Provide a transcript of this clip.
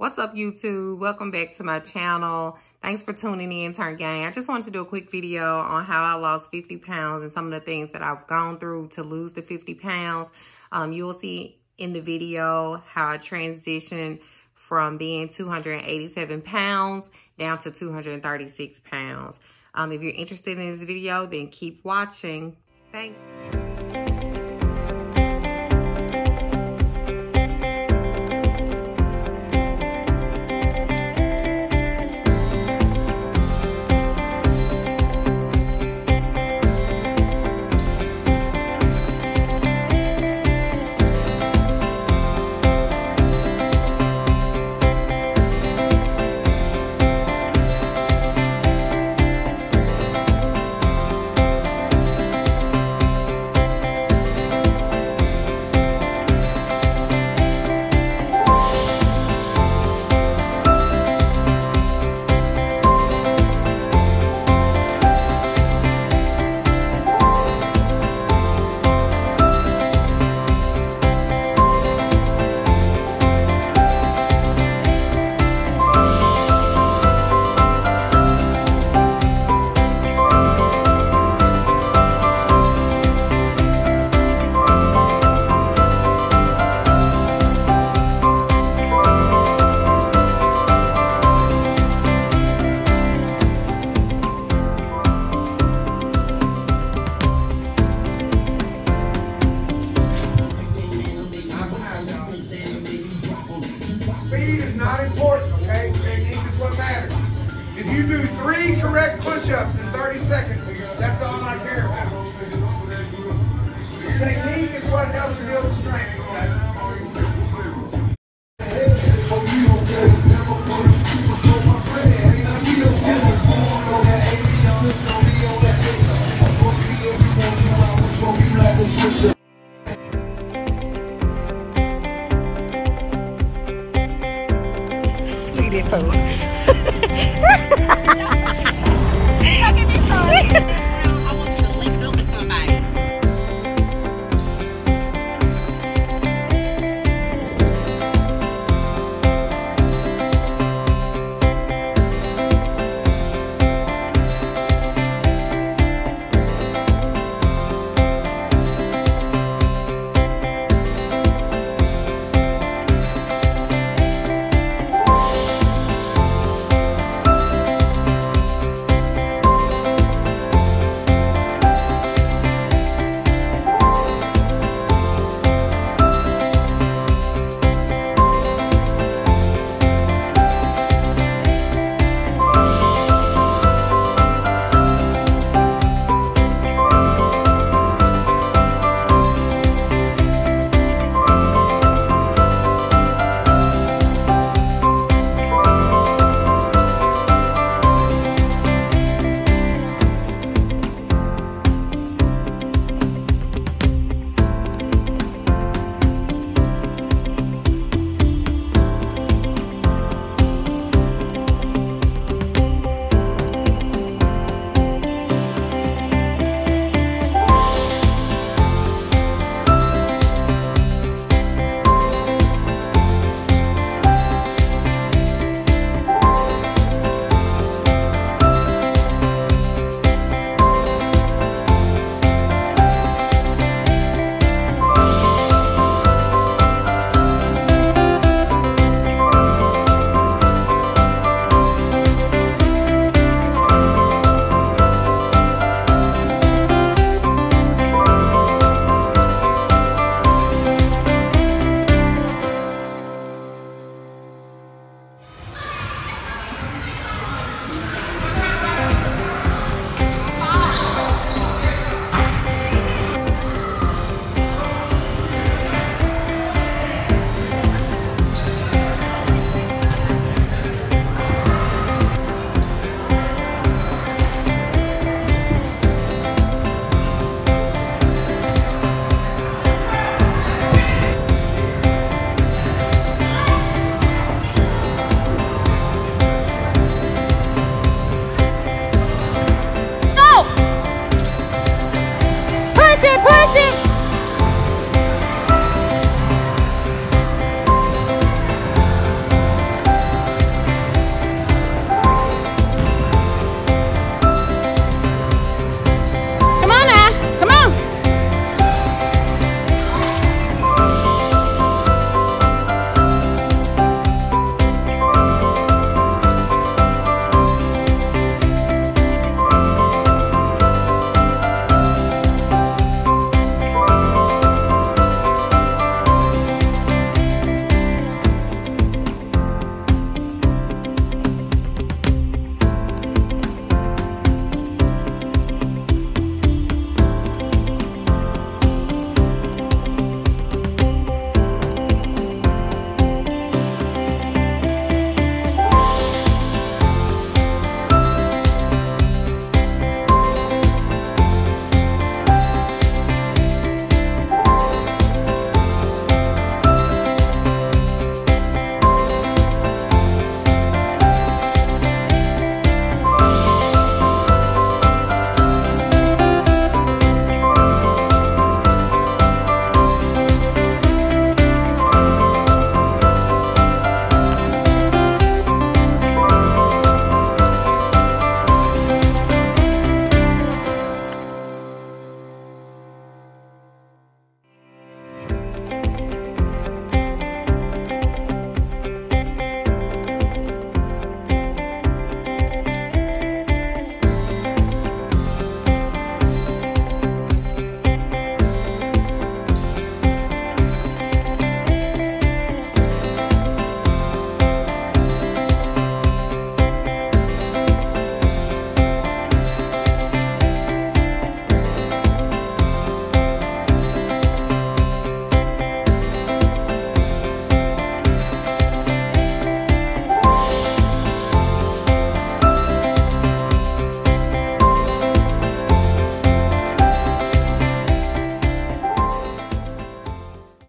What's up, YouTube? Welcome back to my channel. Thanks for tuning in, Turn Gang. I just wanted to do a quick video on how I lost 50 pounds and some of the things that I've gone through to lose the 50 pounds. You'll see in the video how I transitioned from being 287 pounds down to 236 pounds. If you're interested in this video, then keep watching. Thanks.